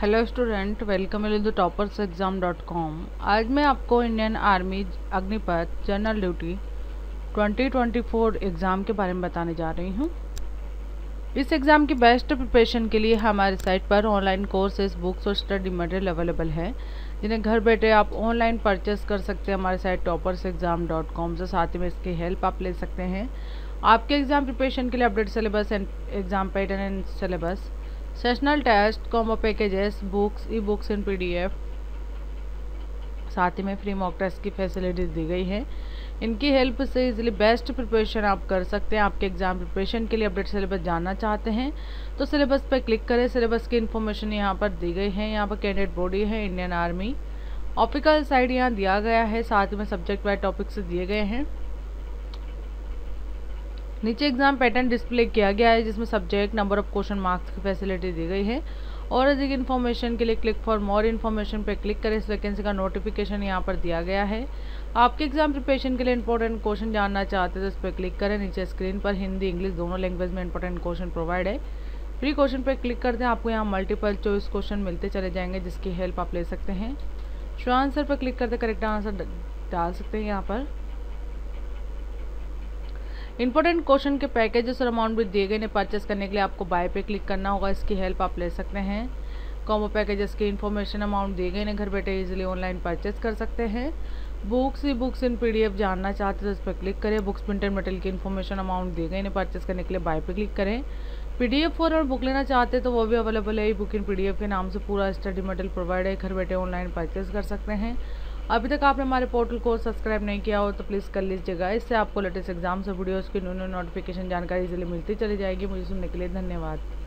Hello student, welcome to topperexam.com। आज मैं आपको Indian army Agnipath general duty 2024 exam के बारे में बताने जा रही हूँ। इस एग्ज़ाम की बेस्ट प्रिपरेशन के लिए हमारे साइट पर ऑनलाइन कोर्सेज, बुक्स और स्टडी मटेरियल अवेलेबल है, जिन्हें घर बैठे आप ऑनलाइन परचेस कर सकते हैं हमारे साइट toppersexam.com से। साथ ही में इसकी हेल्प आप ले सकते हैं आपके एग्ज़ाम प्रिपरेशन के लिए। Update syllabus and exam pattern and syllabus, sessional test, combo packages, books, e books and PDF, साथ ही में फ्री मॉक टेस्ट की फैसिलिटीज़ दी गई है। इनकी हेल्प से इजीली बेस्ट प्रिपरेशन आप कर सकते हैं। आपके एग्ज़ाम प्रिपरेशन के लिए अपडेट सिलेबस जानना चाहते हैं तो सिलेबस पर क्लिक करें। सिलेबस की इन्फॉर्मेशन यहाँ पर दी गई है। यहाँ पर कैंडिडेट बॉडी है इंडियन आर्मी, ऑफिकल साइड यहाँ दिया गया है, साथ में सब्जेक्ट वाइज टॉपिक्स दिए गए हैं। नीचे एग्ज़ाम पैटर्न डिस्प्ले किया गया है, जिसमें subject, number of question, marks की फैसिलिटी दी गई है। और अधिक इन्फॉर्मेशन के लिए क्लिक फॉर मोर इन्फॉर्मेशन पर क्लिक करें। इस वैकेंसी का नोटिफिकेशन यहाँ पर दिया गया है। आपके एग्ज़ाम प्रिपरेशन के लिए इंपॉर्टेंट क्वेश्चन जानना चाहते हैं तो इस पर क्लिक करें। नीचे स्क्रीन पर हिंदी, इंग्लिश दोनों लैंग्वेज में इंपॉर्टेंट क्वेश्चन प्रोवाइड है। फ्री क्वेश्चन पर क्लिक करते हैं, आपको यहाँ मल्टीपल चॉइस क्वेश्चन मिलते चले जाएंगे, जिसकी हेल्प आप ले सकते हैं। शो आंसर पर क्लिक करते करेक्ट आंसर डाल सकते हैं। यहाँ पर इंपॉर्टेंट क्वेश्चन के पैकेजेस और अमाउंट भी दिए गए। इन्हें परचेस करने के लिए आपको बाय पे क्लिक करना होगा, इसकी हेल्प आप ले सकते हैं। कॉम्बो पैकेजेस की इन्फॉर्मेशन, अमाउंट दिए गए, इन्हें घर बैठे इजीली ऑनलाइन परचेस कर सकते हैं। बुक्स, ई बुक्स इन PDF जानना चाहते हैं तो इस पर क्लिक करें। बुक्स, प्रिंटेड मटेरियल की इन्फॉर्मेशन, अमाउंट दिए गए, इन्हें परचेस करने के लिए बाय पे क्लिक करें। PDF और बुक लेना चाहते हैं तो वो भी अवेलेबल है। ई बुक इन PDF के नाम से पूरा स्टडी मटेरियल प्रोवाइड है, घर बैठे ऑनलाइन परचेस कर सकते हैं। अभी तक आपने हमारे पोर्टल को सब्सक्राइब नहीं किया हो तो प्लीज़ कर लीजिएगा। इससे आपको लेटेस्ट एग्जाम से वीडियोज़ की न्यू नोटिफिकेशन जानकारी इजीली मिलती चली जाएगी। मुझे सुनने के लिए धन्यवाद।